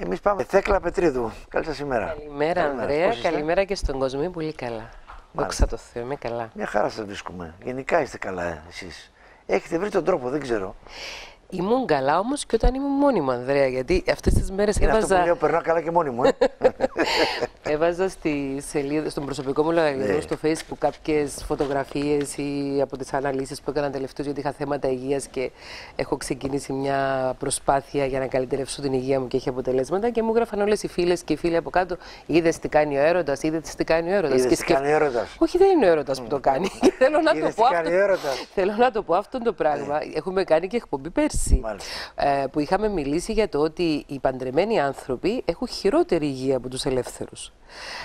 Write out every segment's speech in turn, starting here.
Εμείς πάμε Θέκλα Πετρίδου. Καλή σας ημέρα. Καλημέρα, Ανδρέα. Καλημέρα και στον κόσμο. Πολύ καλά. Δόξα τω Θεώ, είμαι καλά. Μια χαρά σας βρίσκουμε. Γενικά είστε καλά εσείς. Έχετε βρει τον τρόπο, δεν ξέρω. Ήμουν καλά όμως και όταν ήμουν μόνη μου, Ανδρέα. Γιατί αυτές τις μέρες έβαζα. Αυτό που λέω, περνάω καλά και μόνη μου. Έβαζα στη σελίδα, στον προσωπικό μου λογαριασμό στο Facebook κάποιες φωτογραφίες ή από τις αναλύσεις που έκανα τελευταίως, γιατί είχα θέματα υγείας και έχω ξεκινήσει μια προσπάθεια για να καλυτερεύσω την υγεία μου και έχει αποτελέσματα. Και μου γράφαν όλες οι φίλες και οι φίλοι από κάτω: είδες τι κάνει ο έρωτας, είδες τι κάνει ο έρωτας. Τι κάνει ο έρωτας. Όχι, δεν είναι ο έρωτας που το κάνει. Θέλω να το πω αυτό το πράγμα. Έχουμε κάνει και εκπομπή πέρσι. Που είχαμε μιλήσει για το ότι οι παντρεμένοι άνθρωποι έχουν χειρότερη υγεία από τους ελεύθερους.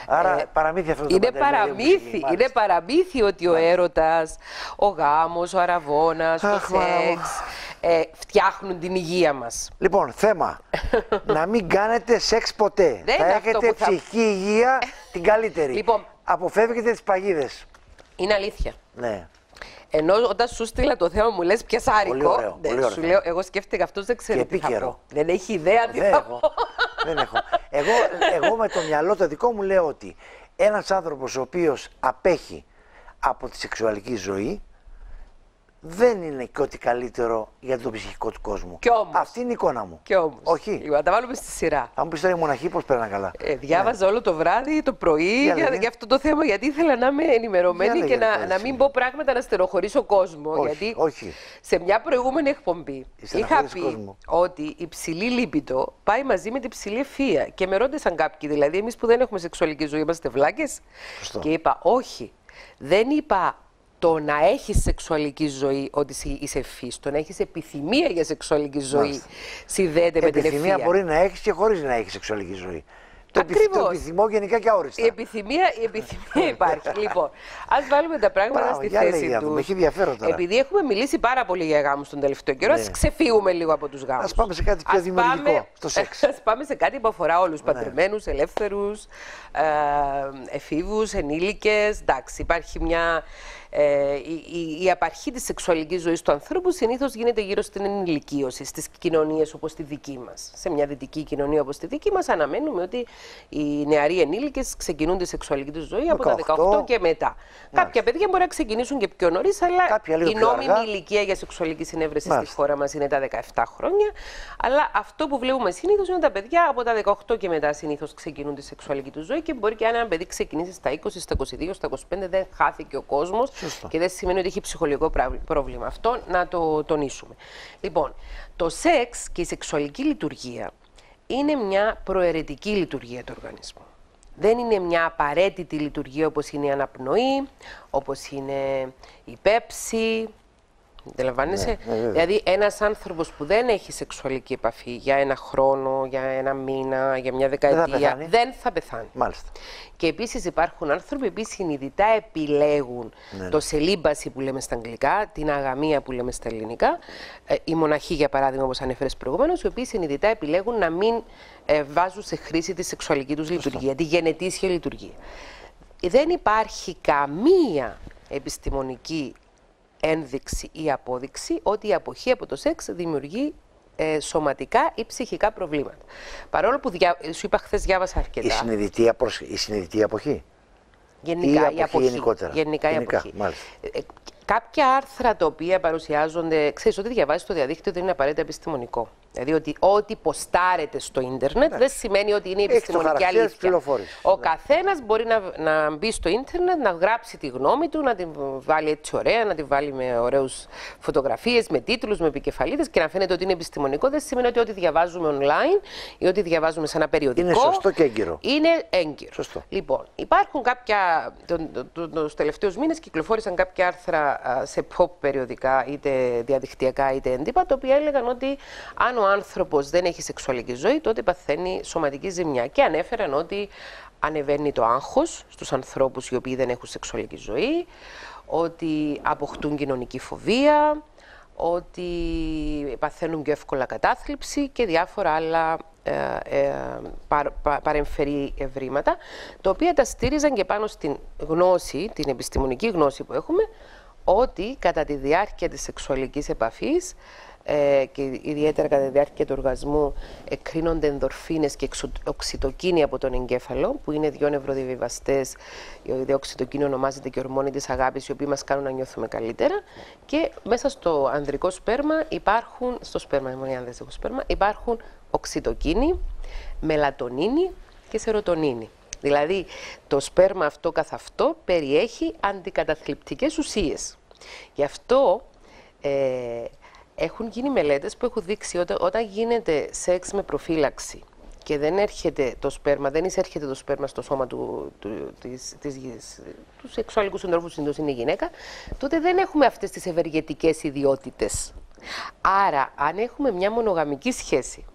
Άρα παραμύθι αυτό το είναι παραμύθι ότι ο έρωτας, ο γάμος, ο αραβώνας, το σεξ φτιάχνουν την υγεία μας. Λοιπόν, θέμα, να μην κάνετε σεξ ποτέ. Δεν θα έχετε ψυχική υγεία την καλύτερη. Λοιπόν, αποφεύγετε τις παγίδες. Είναι αλήθεια. Ναι. Ενώ όταν σου στείλα το θέμα μου λες πιασάρικο, σου λέω, εγώ σκέφτηκα αυτός δεν ξέρω τι θα πω. Δεν έχει ιδέα τι θα πω. Δεν έχω. Εγώ με το μυαλό το δικό μου λέω ότι ένας άνθρωπος ο οποίος απέχει από τη σεξουαλική ζωή δεν είναι και ό,τι καλύτερο για τον ψυχικό του κόσμο. Κι όμως. Αυτή είναι η εικόνα μου. Κι όμως. Όχι. Λοιπόν, να τα βάλουμε στη σειρά. Θα μου πεις τώρα οι μοναχοί πώς πέραν καλά. Διάβαζα όλο το βράδυ, το πρωί για αυτό το θέμα, γιατί ήθελα να είμαι ενημερωμένη και να μην πω πράγματα να στεροχωρήσω κόσμο. Όχι, γιατί σε μια προηγούμενη εκπομπή είχα πει ότι η ψηλή λίπητο πάει μαζί με την ψηλή ευφία. Και με ρώτησαν κάποιοι, δηλαδή εμείς που δεν έχουμε σεξουαλική ζωή είμαστε βλάκες. Και είπα όχι. Δεν είπα. Το να έχεις σεξουαλική ζωή, ότι είσαι ευφύς, το να έχεις επιθυμία για σεξουαλική ζωή, συνδέεται με την ευφία. Επιθυμία μπορεί να έχεις και χωρίς να έχεις σεξουαλική ζωή. Ακριβώς. Το επιθυμώ γενικά και αόριστα. Η επιθυμία υπάρχει. Λοιπόν, ας βάλουμε τα πράγματα στη θέση τους. Επειδή έχουμε μιλήσει πάρα πολύ για γάμους τον τελευταίο καιρό, ας ξεφύγουμε λίγο από τους γάμους. Ας πάμε σε κάτι πιο δημιουργικό, στο σεξ. Ας πάμε σε κάτι που αφορά όλους. Παντρεμένους, ελεύθερους, εφήβους, ενήλικες. Εντάξει, υπάρχει μια. Η απαρχή της σεξουαλικής ζωής του ανθρώπου συνήθως γίνεται γύρω στην ενηλικίωση, στις κοινωνίες όπως τη δική μας. Σε μια δυτική κοινωνία όπως τη δική μας αναμένουμε ότι οι νεαροί ενήλικες ξεκινούν τη σεξουαλική τους ζωή από τα 18 και μετά. Κάποια παιδιά μπορεί να ξεκινήσουν και πιο νωρίς, αλλά η νόμιμη ηλικία για σεξουαλική συνέβρεση στη χώρα μας είναι τα 17 χρόνια. Αλλά αυτό που βλέπουμε συνήθως είναι ότι τα παιδιά από τα 18 και μετά συνήθως ξεκινούν τη σεξουαλική τους ζωή και μπορεί και αν ένα παιδί ξεκινήσει στα 20, στα 22, στα 25, δεν χάθηκε ο κόσμος. Και δεν σημαίνει ότι έχει ψυχολογικό πρόβλημα. Αυτό να το τονίσουμε. Λοιπόν, το σεξ και η σεξουαλική λειτουργία είναι μια προαιρετική λειτουργία του οργανισμού. Δεν είναι μια απαραίτητη λειτουργία όπως είναι η αναπνοή, όπως είναι η πέψη. Αντιλαμβάνεσαι. Δηλαδή, ένας άνθρωπος που δεν έχει σεξουαλική επαφή για ένα χρόνο, για ένα μήνα, για μια δεκαετία, δεν θα πεθάνει. Μάλιστα. Και επίσης υπάρχουν άνθρωποι που συνειδητά επιλέγουν το σελίμπαση που λέμε στα αγγλικά, την αγαμία που λέμε στα ελληνικά. Οι μοναχοί, για παράδειγμα, όπως ανέφερες προηγουμένως, οι οποίοι συνειδητά επιλέγουν να μην βάζουν σε χρήση τη σεξουαλική τους λειτουργία, τη γενετήσια λειτουργία. Δεν υπάρχει καμία επιστημονική ένδειξη ή απόδειξη ότι η αποχή από το σεξ δημιουργεί σωματικά ή ψυχικά προβλήματα. Παρόλο που σου είπα χθες, διάβασα αρκετά. Η συνειδητή αποχή. Γενικά η αποχή. Γενικά η αποχή. Κάποια άρθρα τα οποία παρουσιάζονται, ξέρεις, ό,τι διαβάζεις στο διαδίκτυο δεν είναι απαραίτητα επιστημονικό. Δηλαδή ότι ό,τι ποστάρεται στο ίντερνετ δεν σημαίνει ότι είναι η επιστημονική αλήθεια. Ο καθένας μπορεί να μπει στο ίντερνετ, να γράψει τη γνώμη του, να την βάλει έτσι ωραία, να την βάλει με ωραίες φωτογραφίες, με τίτλους, με επικεφαλίδες και να φαίνεται ότι είναι επιστημονικό. Δεν σημαίνει ότι ό,τι διαβάζουμε online ή ό,τι διαβάζουμε σε ένα περιοδικό. Είναι σωστό και έγκυρο. Είναι έγκυρο. Σωστό. Λοιπόν, υπάρχουν κάποια. Τους τελευταίους μήνες κυκλοφόρησαν κάποια άρθρα σε pop περιοδικά, είτε διαδικτυακά είτε έντυπα, τα οποία έλεγαν ότι αν ο άνθρωπος δεν έχει σεξουαλική ζωή, τότε παθαίνει σωματική ζημιά. Και ανέφεραν ότι ανεβαίνει το άγχος στους ανθρώπους οι οποίοι δεν έχουν σεξουαλική ζωή, ότι αποκτούν κοινωνική φοβία, ότι παθαίνουν πιο εύκολα κατάθλιψη και διάφορα άλλα παρεμφερή ευρήματα, τα οποία τα στήριζαν και πάνω στην γνώση, την επιστημονική γνώση που έχουμε, ότι κατά τη διάρκεια της σεξουαλικής επαφής και ιδιαίτερα κατά τη διάρκεια του οργασμού εκκρίνονται ενδορφίνες και οξυτοκίνη από τον εγκέφαλο, που είναι δύο νευροδιαβιβαστές. Η οξυτοκίνη ονομάζεται και ορμόνη της αγάπης, οι οποίοι μας κάνουν να νιώθουμε καλύτερα. Και μέσα στο ανδρικό σπέρμα υπάρχουν, υπάρχουν οξυτοκίνη, μελατονίνη και σερωτονίνη. Δηλαδή το σπέρμα αυτό καθ' αυτό περιέχει αντικαταθλιπτικές ουσίες. Γι' αυτό έχουν γίνει μελέτες που έχουν δείξει ότι όταν γίνεται σεξ με προφύλαξη και δεν έρχεται το σπέρμα, δεν εισέρχεται το σπέρμα στο σώμα του σεξουαλικού συντρόφου, συνήθως είναι η γυναίκα, τότε δεν έχουμε αυτές τις ευεργετικές ιδιότητες. Άρα, αν έχουμε μια μονογαμική σχέση,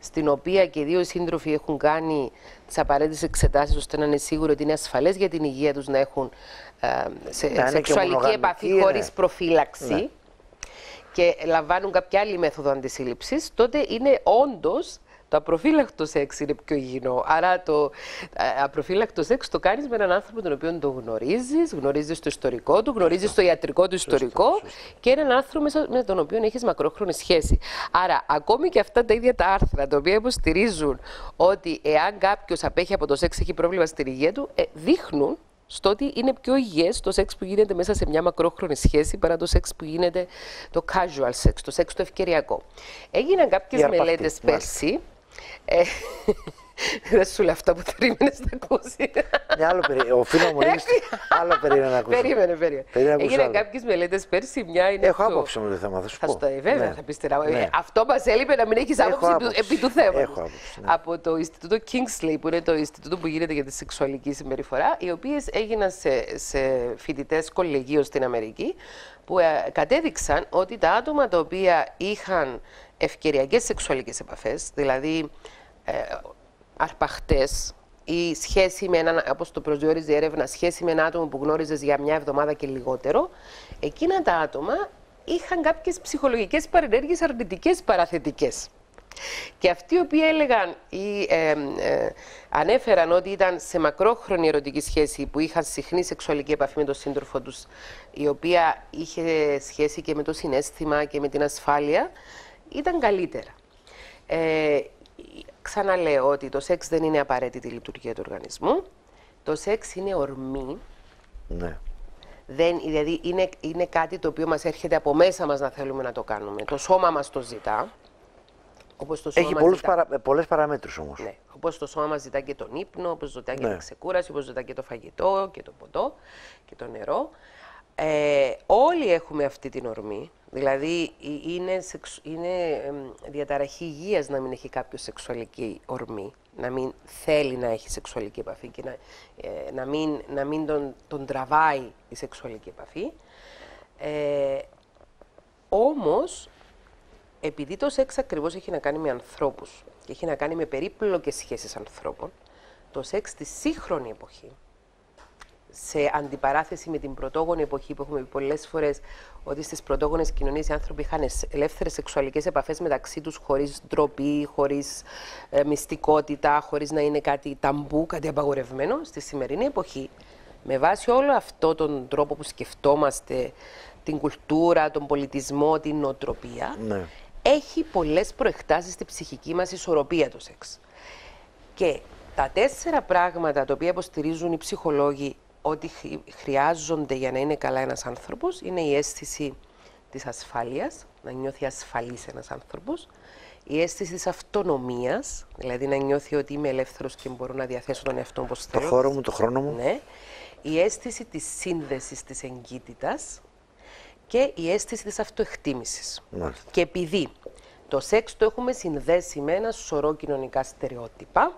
στην οποία και οι δύο σύντροφοι έχουν κάνει τις απαραίτητες εξετάσεις ώστε να είναι σίγουροι ότι είναι ασφαλές για την υγεία τους να έχουν σεξουαλική επαφή χωρίς προφύλαξη, ναι, και λαμβάνουν κάποια άλλη μέθοδο αντισύλληψης, τότε είναι όντως το απροφύλακτο σεξ είναι πιο υγιεινό. Άρα το απροφύλακτο σεξ το κάνεις με έναν άνθρωπο τον οποίο τον γνωρίζεις, γνωρίζεις το ιστορικό του, γνωρίζεις το ιατρικό του ιστορικό, και έναν άνθρωπο με τον οποίο έχεις μακρόχρονη σχέση. Άρα ακόμη και αυτά τα ίδια τα άρθρα τα οποία υποστηρίζουν ότι εάν κάποιος απέχει από το σεξ έχει πρόβλημα στην υγεία του, δείχνουν στο ότι είναι πιο υγιές το σεξ που γίνεται μέσα σε μια μακρόχρονη σχέση παρά το σεξ που γίνεται το casual sex, το σεξ το ευκαιριακό. Έγιναν κάποιες μελέτες πέρσι. Δεν σου λέω αυτά που περίμενες να ακούσει. Ναι, άλλο περίμενε. Οφείλω να μου ρίξει. Άλλο περίμενε να ακούσει. Περίμενε. Έγιναν κάποιες μελέτες πέρσι. Μια είναι. Έχω άποψη με το θέμα, θα σου πω. Βέβαια, θα πει τεράστια. Ναι. Αυτό μας έλειπε να μην έχεις άποψη επί του θέματος. Έχω άποψη. Ναι. Από το Ινστιτούτο Κίνξley, που είναι το Ινστιτούτο που γίνεται για τη σεξουαλική συμπεριφορά, οι οποίες έγιναν σε φοιτητές κολεγίου στην Αμερική, που κατέδειξαν ότι τα άτομα τα οποία είχαν ευκαιριακές σεξουαλικές επαφές, δηλαδή αρπαχτές ή σχέση με έναν, όπως το προσδιορίζει η έρευνα, σχέση με ένα άτομο που γνώριζες για μια εβδομάδα και λιγότερο, εκείνα τα άτομα είχαν κάποιες ψυχολογικές παρενέργειες αρνητικές παραθετικές. Και αυτοί οι οποίοι έλεγαν ή ανέφεραν ότι ήταν σε μακρόχρονη ερωτική σχέση που είχαν συχνή σεξουαλική επαφή με τον σύντροφο τους, η οποία είχε σχέση και με το συναίσθημα και με την ασφάλεια, ήταν καλύτερα. Ξαναλέω ότι το σεξ δεν είναι απαραίτητη λειτουργία του οργανισμού. Το σεξ είναι ορμή. Ναι. Δηλαδή είναι κάτι το οποίο μας έρχεται από μέσα μας να θέλουμε να το κάνουμε. Το σώμα μας το ζητά. Όπως το σώμα έχει πολλές παραμέτρους όμως. Ναι. Όπως το σώμα μας ζητά και τον ύπνο, όπως ζητά, ναι, και την ξεκούραση, όπως ζητά και το φαγητό και το ποτό και το νερό. Όλοι έχουμε αυτή την ορμή. Δηλαδή, είναι διαταραχή υγείας να μην έχει κάποιο σεξουαλική ορμή, να μην θέλει να έχει σεξουαλική επαφή και να μην τον τραβάει η σεξουαλική επαφή. Όμως, επειδή το σεξ ακριβώς έχει να κάνει με ανθρώπους και έχει να κάνει με περίπλοκες σχέσεις ανθρώπων, το σεξ στη σύγχρονη εποχή, σε αντιπαράθεση με την πρωτόγονη εποχή που έχουμε πει πολλές φορές ότι στις πρωτόγονες κοινωνίες οι άνθρωποι είχαν ελεύθερες σεξουαλικές επαφές μεταξύ τους χωρίς ντροπή, χωρίς μυστικότητα, χωρίς να είναι κάτι ταμπού, κάτι απαγορευμένο. Στη σημερινή εποχή, με βάση όλο αυτό τον τρόπο που σκεφτόμαστε, την κουλτούρα, τον πολιτισμό, την νοοτροπία, ναι, έχει πολλές προεκτάσεις στη ψυχική μας ισορροπία το σεξ. Και τα τέσσερα πράγματα τα οποία υποστηρίζουν οι ψυχολόγοι ότι χρειάζονται για να είναι καλά ένας άνθρωπος είναι η αίσθηση της ασφάλειας, να νιώθει ασφαλής ένας άνθρωπος, η αίσθηση της αυτονομίας, δηλαδή να νιώθει ότι είμαι ελεύθερος και μπορώ να διαθέσω τον εαυτό μου όπως θέλω. Το χώρο μου, το χρόνο μου. Ναι. Η αίσθηση της σύνδεσης, της εγκύτητας και η αίσθηση της αυτοεκτίμησης. Μάλιστα. Και επειδή το σεξ το έχουμε συνδέσει με ένα σωρό κοινωνικά στερεότυπα,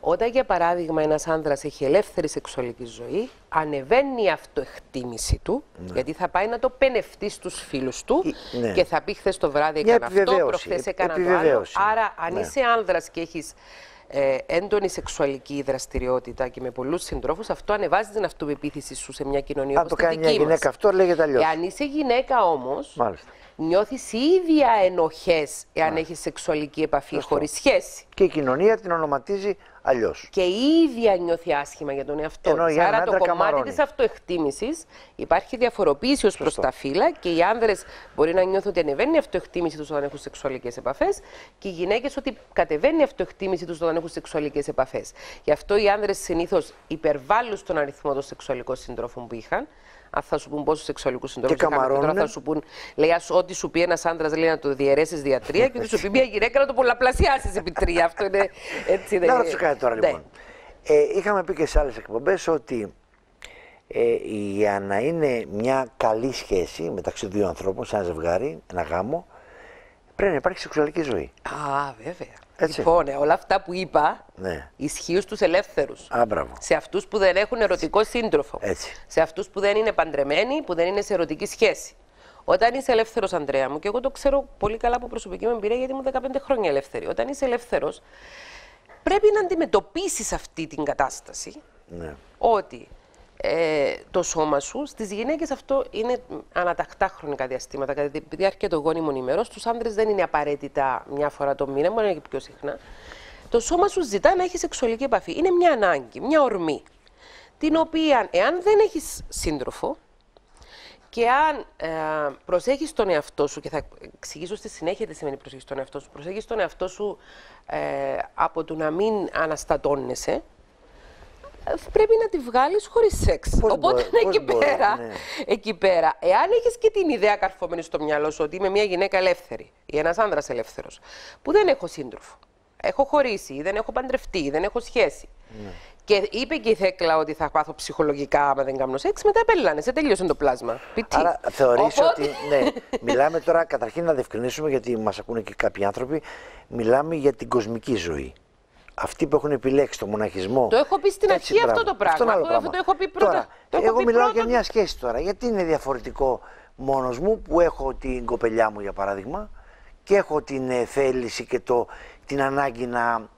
όταν, για παράδειγμα, ένας άνδρας έχει ελεύθερη σεξουαλική ζωή, ανεβαίνει η αυτοεκτίμηση του, ναι, γιατί θα πάει να το πενευτεί στους φίλους του, ναι, και θα πει χθες το βράδυ έκανα αυτό, προχθές έκανα το άλλο. Άρα, αν, ναι, είσαι άνδρας και έχεις έντονη σεξουαλική δραστηριότητα και με πολλούς συντρόφους, αυτό ανεβάζει την αυτοπεποίθηση σου σε μια κοινωνία όπως τη δική μας. Αν το κάνει μια γυναίκα αυτό, λέγεται αλλιώς. Αν είσαι γυναίκα όμως, μάλιστα, νιώθεις ίδια ενοχές εάν έχεις σεξουαλική επαφή χωρίς σχέση. Και η κοινωνία την ονοματίζει αλλιώς. Και η ίδια νιώθει άσχημα για τον εαυτό της. Άρα το κομμάτι της αυτοεκτίμησης υπάρχει διαφοροποίηση ως προς τα φύλλα και οι άνδρες μπορεί να νιώθουν ότι ανεβαίνει η αυτοεκτίμηση τους όταν έχουν σεξουαλικές επαφές και οι γυναίκες ότι κατεβαίνει η αυτοεκτίμηση τους όταν έχουν σεξουαλικές επαφές. Γι' αυτό οι άνδρες συνήθως υπερβάλλουν στον αριθμό των σεξουαλικών συντρόφων που είχαν. Αν θα σου πούν πόσους σεξουαλικούς συντρόφους είχαμε, τώρα θα σου πούν, λέει, ό,τι σου πει ένας άντρας, λέει, να το διαιρέσεις δια τρία και ό,τι σου πει μια γυναίκα να το πολλαπλασιάσεις επί τρία. Αυτό είναι έτσι. Να ρωτήσω κάτι τώρα λοιπόν. Είχαμε πει και σε άλλες εκπομπές ότι για να είναι μια καλή σχέση μεταξύ δύο ανθρώπων, σαν ένα ζευγάρι, ένα γάμο, πρέπει να υπάρχει σεξουαλική ζωή. Α, βέβαια. Έτσι. Λοιπόν, όλα αυτά που είπα ισχύουν στους ελεύθερους. Σε αυτούς που δεν έχουν ερωτικό σύντροφο. Σε αυτούς που δεν είναι παντρεμένοι, που δεν είναι σε ερωτική σχέση. Όταν είσαι ελεύθερος, Ανδρέα μου, και εγώ το ξέρω πολύ καλά από προσωπική μου εμπειρία, γιατί είμαι 15 χρόνια ελεύθερη. Όταν είσαι ελεύθερος, πρέπει να αντιμετωπίσεις αυτή την κατάσταση. Ναι. Ότι το σώμα σου, στις γυναίκες αυτό είναι ανατακτά χρονικά διαστήματα, κατά τη διάρκεια των γόνιμων ημερών. Στους άνδρες δεν είναι απαραίτητα μια φορά το μήνα, μπορεί να είναι και πιο συχνά. Το σώμα σου ζητά να έχει σεξουαλική επαφή. Είναι μια ανάγκη, μια ορμή, την οποία εάν δεν έχεις σύντροφο και αν προσέχεις τον εαυτό σου, και θα εξηγήσω στη συνέχεια τι σημαίνει προσέχεις τον εαυτό σου, προσέχεις τον εαυτό σου από το να μην αναστατώνεσαι, πρέπει να τη βγάλεις χωρίς σεξ. Οπότε εκεί πέρα, εάν έχεις και την ιδέα καρφωμένη στο μυαλό σου ότι είμαι μια γυναίκα ελεύθερη ή ένας άνδρας ελεύθερος, που δεν έχω σύντροφο, έχω χωρίσει ή δεν έχω παντρευτεί ή δεν έχω σχέση. Ναι. Και είπε και η Θέκλα ότι θα πάθω ψυχολογικά άμα δεν κάνω σεξ, μετά επέλανε, σε τελείωσε το πλάσμα. Άρα θεωρείς ότι, ναι, μιλάμε τώρα, καταρχήν να διευκρινίσουμε, γιατί μας ακούνε και κάποιοι άνθρωποι, μιλάμε για την κοσμική ζωή. Αυτοί που έχουν επιλέξει το μοναχισμό. Το έχω πει στην αρχή αυτό το πράγμα. Το έχω πει πρώτα. Τώρα, εγώ μιλάω για μια σχέση τώρα. Γιατί είναι διαφορετικό μόνος μου που έχω την κοπελιά μου, για παράδειγμα, και έχω την θέληση και την ανάγκη να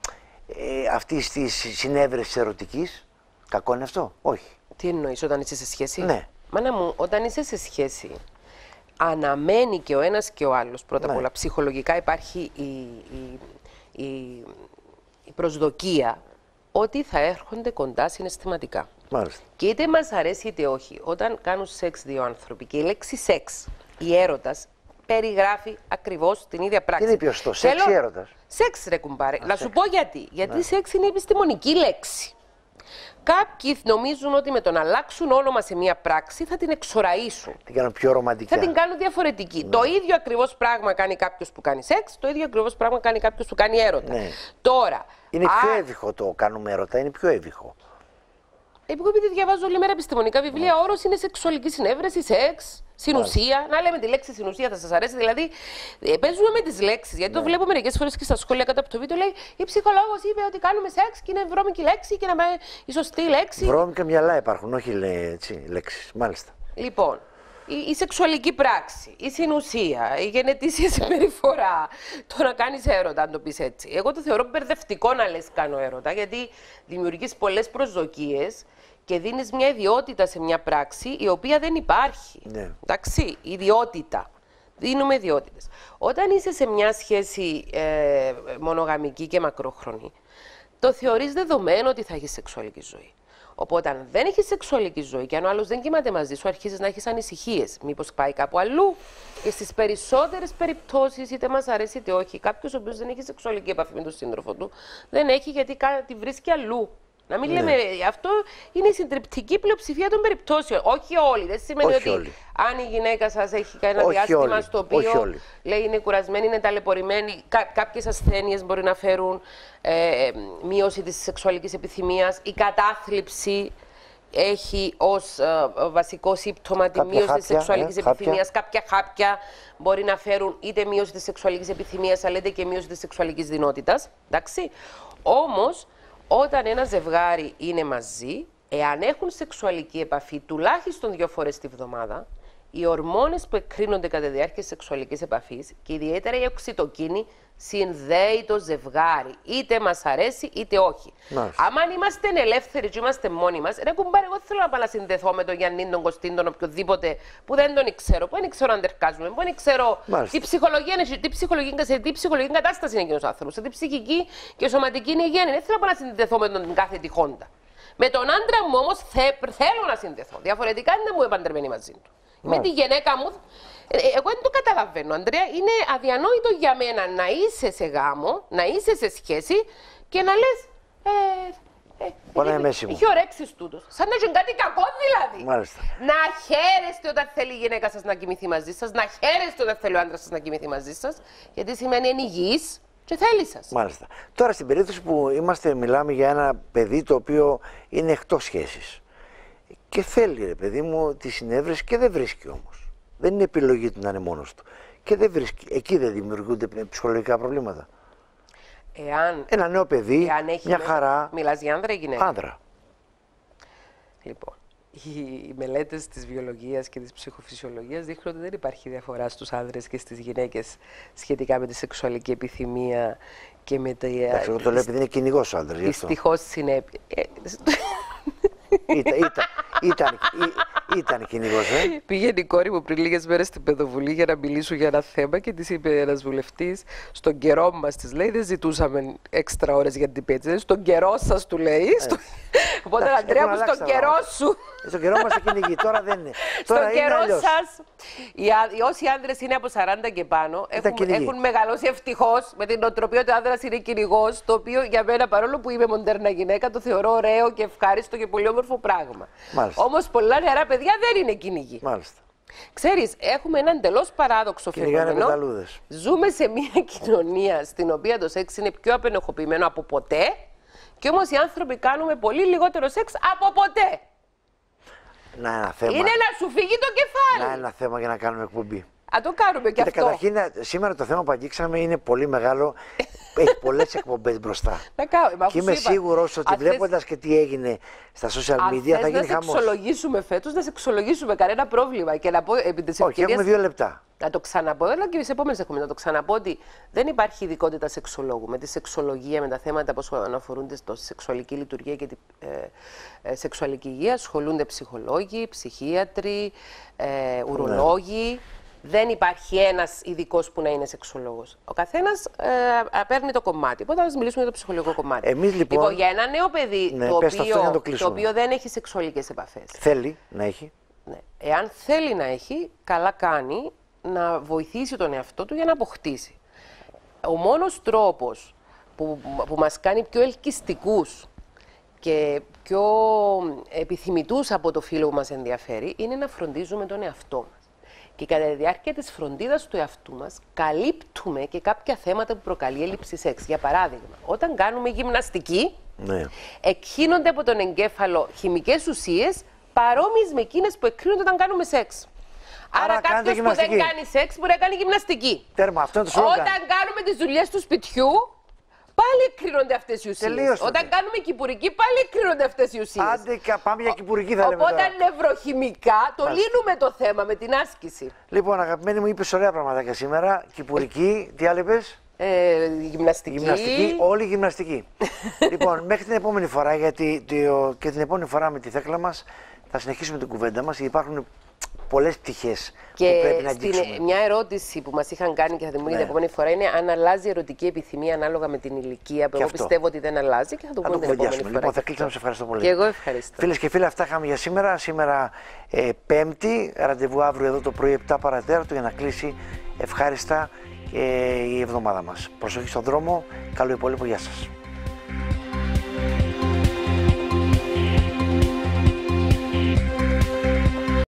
αυτής της συνέβρεσης ερωτικής. Κακό είναι αυτό? Όχι. Τι εννοείς όταν είσαι σε σχέση? Ναι. Μάνα μου, όταν είσαι σε σχέση, αναμένει και ο ένας και ο άλλος πρώτα απ' όλα. Ψυχολογικά υπάρχει η προσδοκία ότι θα έρχονται κοντά συναισθηματικά. Μάλιστα. Και είτε μας αρέσει είτε όχι, όταν κάνουν σεξ δύο άνθρωποι, και η λέξη σεξ, η έρωτας, περιγράφει ακριβώς την ίδια πράξη. Τι είναι πιο σωστό, σεξ ή έρωτας? Σεξ, ρε κουμπάρε. Να σου πω γιατί. Γιατί σεξ είναι επιστημονική λέξη. Κάποιοι νομίζουν ότι με το να αλλάξουν όνομα σε μία πράξη θα την εξοραίσουν. Την κάνουν πιο ρομαντική. Θα την κάνουν διαφορετική. Ναι. Το ίδιο ακριβώς πράγμα κάνει κάποιος που κάνει σεξ, το ίδιο ακριβώς πράγμα κάνει κάποιος που κάνει έρωτα. Ναι. Τώρα. Είναι πιο έβυχο το κάνουμε έρωτα, είναι πιο έβυχο. Εγώ επειδή διαβάζω όλη μέρα επιστημονικά βιβλία, ο όρος είναι σεξουαλική συνέβρεση, σεξ, συνουσία. Να λέμε τη λέξη συνουσία, θα σας αρέσει. Δηλαδή, παίζουμε με τις λέξεις. Γιατί το βλέπω μερικές φορές και στα σχόλια κάτω από το βίντεο. Λέει, η ψυχολόγος είπε ότι κάνουμε σεξ και είναι βρώμικη λέξη και να με η σωστή λέξη. Βρώμικα μυαλά υπάρχουν, όχι λέξεις. Μάλιστα. Λοιπόν, η σεξουαλική πράξη, η συνουσία, η γενετήσια συμπεριφορά, το να κάνεις έρωτα, αν το πεις έτσι. Εγώ το θεωρώ μπερδευτικό να λες κάνω έρωτα, γιατί δημιουργείς πολλές προσδοκίες και δίνεις μια ιδιότητα σε μια πράξη η οποία δεν υπάρχει. Ναι. Εντάξει, ιδιότητα. Δίνουμε ιδιότητες. Όταν είσαι σε μια σχέση μονογαμική και μακρόχρονη, το θεωρείς δεδομένο ότι θα έχεις σεξουαλική ζωή. Οπότε, αν δεν έχεις σεξουαλική ζωή και αν ο άλλος δεν κοιμάται μαζί σου, αρχίζεις να έχεις ανησυχίες. Μήπως πάει κάπου αλλού. Και στις περισσότερες περιπτώσεις, είτε μας αρέσει είτε όχι, κάποιος ο οποίος δεν έχει σεξουαλική επαφή με τον σύντροφο του, δεν έχει γιατί τη βρίσκει αλλού. Να μην λέμε, αυτό είναι η συντριπτική πλειοψηφία των περιπτώσεων. Όχι όλοι. Δεν σημαίνει όχι ότι όλοι. Αν η γυναίκα σας έχει κανένα διάστημα όλοι. Στο οποίο λέει είναι κουρασμένη, είναι ταλαιπωρημένη, κάποιες ασθένειες μπορεί να φέρουν μείωση της σεξουαλικής επιθυμίας, η κατάθλιψη έχει ως βασικό σύμπτωμα τη μείωση της σεξουαλικής επιθυμίας. Κάποια χάπια μπορεί να φέρουν είτε μείωση της σεξουαλικής επιθυμίας, αλλά είτε και μείωση της σεξουαλικής δυνότητας. Εντάξει. Όμως, όταν ένα ζευγάρι είναι μαζί, εάν έχουν σεξουαλική επαφή τουλάχιστον 2 φορές τη βδομάδα, οι ορμόνες που εκκρίνονται κατά τη διάρκεια της σεξουαλικής επαφής και ιδιαίτερα οι οξυτοκίνοι συνδέει το ζευγάρι. Είτε μας αρέσει είτε όχι. Αν είμαστε ελεύθεροι και είμαστε μόνοι μας, ρε κουμπάρε, εγώ θέλω να πάω να συνδεθώ με τον Γιάννη, τον Κωστίν, τον οποιοδήποτε που δεν τον ξέρω, που δεν ξέρω αν τερκάζουμε, που δεν ξέρω τι ψυχολογία είναι, τι ψυχολογική κατάσταση είναι εκείνος ο άνθρωπος, τι ψυχική και σωματική είναι η Γιάννη. Δεν θέλω να πάω να συνδεθώ με τον κάθε τυχόντα. Με τον άντρα μου όμως θέλω να συνδεθώ. Διαφορετικά είναι να μου επαντρεμένη μαζί του. Με τη γυναίκα μου. Εγώ δεν το καταλαβαίνω, Ανδρέα. Είναι αδιανόητο για μένα να είσαι σε γάμο, να είσαι σε σχέση και να λες. Είχε ορέξεις τούτος. Σαν να έχει κάτι κακό δηλαδή. Μάλιστα. Να χαίρεστε όταν θέλει η γυναίκα σας να κοιμηθεί μαζί σας, να χαίρεστε όταν θέλει ο άντρας σας να κοιμηθεί μαζί σας, γιατί σημαίνει εν υγιής και θέλει σας. Μάλιστα. Τώρα στην περίπτωση που μιλάμε για ένα παιδί το οποίο είναι εκτός σχέσης και θέλει, ρε παιδί μου, τη συνέβρεση και δεν βρίσκει όμως. Δεν είναι επιλογή του να είναι μόνος του. Και δεν βρίσκει. Εκεί δεν δημιουργούνται ψυχολογικά προβλήματα. Ένα νέο παιδί, μια χαρά. Μιλάς για άνδρα ή γυναίκα? Άνδρα. Λοιπόν, οι μελέτες της βιολογίας και της ψυχοφυσιολογίας δείχνουν ότι δεν υπάρχει διαφορά στους άνδρες και στις γυναίκες σχετικά με τη σεξουαλική επιθυμία και με τα. Εντάξει, εγώ το λέω επειδή είναι κυνηγός ο άνδρας. Δυστυχώς συνέπεια. Ήταν κυνηγός, ε. Πήγαινε η κόρη μου πριν λίγες μέρες στην Παιδοβουλή για να μιλήσω για ένα θέμα και της είπε ένας βουλευτής, στον καιρό μας, της λέει, δεν ζητούσαμε έξτρα ώρες για την πέτσα. Στον καιρό σας, του λέει. Οπότε, Ανδρέα μου, στον καιρό σου. Στον καιρό μας το κυνηγεί, τώρα δεν είναι. Στον καιρό σας, όσοι άνδρες είναι από 40 και πάνω, έχουν μεγαλώσει ευτυχώς με την νοοτροπία ότι ο άνδρας είναι κυνηγός, το οποίο για μένα, παρόλο που είμαι μοντέρνα γυναίκα, το θεωρώ ωραίο και ευχάριστο και πολύ όμορφο πράγμα. Όμως πολλά νεαρά παιδιά δεν είναι κυνηγοί. Μάλιστα. Ξέρεις, έχουμε ένα εντελώς παράδοξο φαινόμενο. Ζούμε σε μια κοινωνία στην οποία το σεξ είναι πιο απενοχοποιημένο από ποτέ και όμως οι άνθρωποι κάνουμε πολύ λιγότερο σεξ από ποτέ. Να, ένα θέμα. Είναι να σου φύγει το κεφάλι. Να, ένα θέμα για να κάνουμε εκπομπή. Α, το κάνουμε και αυτό. Καταρχήν, σήμερα το θέμα που αγγίξαμε είναι πολύ μεγάλο. Έχει πολλές εκπομπές μπροστά. Και είμαι σίγουρος ότι βλέποντας και τι έγινε στα social media θα γίνει χαμός. Αν θες να σε εξολογήσουμε φέτος, να σε εξολογήσουμε, κανένα πρόβλημα. Και να πω, επί της ευκαιρίας, όχι, έχουμε 2 λεπτά. Να το ξαναπώ, αλλά και στις επόμενες έχουμε να το ξαναπώ ότι δεν υπάρχει ειδικότητα σεξολόγου. Με τη σεξολογία, με τα θέματα που αναφορούνται στη σεξουαλική λειτουργία και τη σεξουαλική υγεία ασχολούνται ψυχολόγοι, ψυχίατροι, ουρολόγοι. Δεν υπάρχει ένας ειδικός που να είναι σεξολόγος. Ο καθένας παίρνει το κομμάτι. Οπότε θα σας μιλήσουμε για το ψυχολογικό κομμάτι. Εμείς λοιπόν για ένα νέο παιδί, ναι, το οποίο δεν έχει σεξουαλικές επαφές. Θέλει να έχει. Ναι. Εάν θέλει να έχει, καλά κάνει να βοηθήσει τον εαυτό του για να αποκτήσει. Ο μόνος τρόπος που μας κάνει πιο ελκυστικούς και πιο επιθυμητούς από το φίλο που μας ενδιαφέρει είναι να φροντίζουμε τον εαυτό μας. Και κατά τη διάρκεια της φροντίδας του εαυτού μας, καλύπτουμε και κάποια θέματα που προκαλεί έλλειψη σεξ. Για παράδειγμα, όταν κάνουμε γυμναστική, ναι, εκχύνονται από τον εγκέφαλο χημικές ουσίες παρόμοιες με εκείνες που εκκρίνονται όταν κάνουμε σεξ. Άρα κάποιος που δεν κάνει σεξ μπορεί να κάνει γυμναστική. Τέρμα, αυτό είναι το σλόγγαν. Όταν κάνουμε τις δουλειές του σπιτιού, πάλι εκκρίνονται αυτές οι ουσίες. Τελείωσονται. Όταν κάνουμε κυπουρική, πάλι εκκρίνονται αυτές οι ουσίες. Άντε, πάμε για κυπουρική, θα λέμε. Οπότε νευροχημικά το λύνουμε το θέμα με την άσκηση. Λοιπόν, αγαπημένη μου, είπες ωραία πραγματάκια σήμερα. Κυπουρική, τι άλλο είπες? Γυμναστική. Όλη γυμναστική. Λοιπόν, μέχρι την επόμενη φορά, γιατί και την επόμενη φορά με τη Θέκλα μας θα συνεχίσουμε την κουβέντα μας. Υπάρχουν πολλές πτυχές που πρέπει να αγγίξουμε. Και μια ερώτηση που μας είχαν κάνει και θα την πούμε την επόμενη φορά είναι αν αλλάζει η ερωτική επιθυμία ανάλογα με την ηλικία. Εγώ πιστεύω ότι δεν αλλάζει και θα το πούμε την επόμενη φορά. Λοιπόν, θα κλείσουμε. Σε ευχαριστώ πολύ. Και εγώ ευχαριστώ. Φίλες και φίλοι, αυτά είχαμε για σήμερα. Σήμερα Πέμπτη, ραντεβού αύριο εδώ το πρωί 7 παρατέταρτο για να κλείσει ευχάριστα η εβδομάδα μας. Προσοχή στον δρόμο. Καλό υπόλοιπο. Γεια σας.